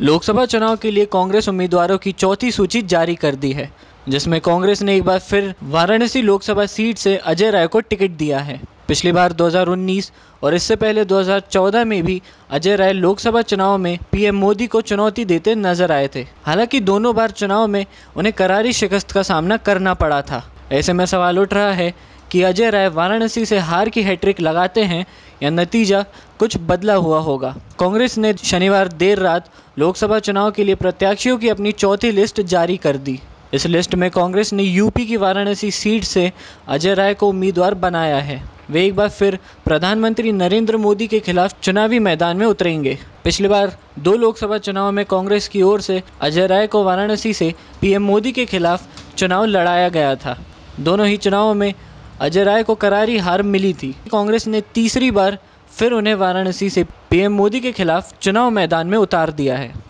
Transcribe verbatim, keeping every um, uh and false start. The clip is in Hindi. लोकसभा चुनाव के लिए कांग्रेस उम्मीदवारों की चौथी सूची जारी कर दी है, जिसमें कांग्रेस ने एक बार फिर वाराणसी लोकसभा सीट से अजय राय को टिकट दिया है। पिछली बार दो हज़ार उन्नीस और इससे पहले दो हज़ार चौदह में भी अजय राय लोकसभा चुनाव में पीएम मोदी को चुनौती देते नजर आए थे। हालांकि दोनों बार चुनाव में उन्हें करारी शिकस्त का सामना करना पड़ा था। ऐसे में सवाल उठ रहा है कि अजय राय वाराणसी से हार की हैट्रिक लगाते हैं या नतीजा कुछ बदला हुआ होगा। कांग्रेस ने शनिवार देर रात लोकसभा चुनाव के लिए प्रत्याशियों की अपनी चौथी लिस्ट जारी कर दी। इस लिस्ट में कांग्रेस ने यूपी की वाराणसी सीट से अजय राय को उम्मीदवार बनाया है। वे एक बार फिर प्रधानमंत्री नरेंद्र मोदी के खिलाफ चुनावी मैदान में उतरेंगे। पिछली बार दो लोकसभा चुनाव में कांग्रेस की ओर से अजय राय को वाराणसी से पीएम मोदी के खिलाफ चुनाव लड़ाया गया था। दोनों ही चुनावों में अजय राय को करारी हार मिली थी। कांग्रेस ने तीसरी बार फिर उन्हें वाराणसी से पीएम मोदी के खिलाफ चुनाव मैदान में उतार दिया है।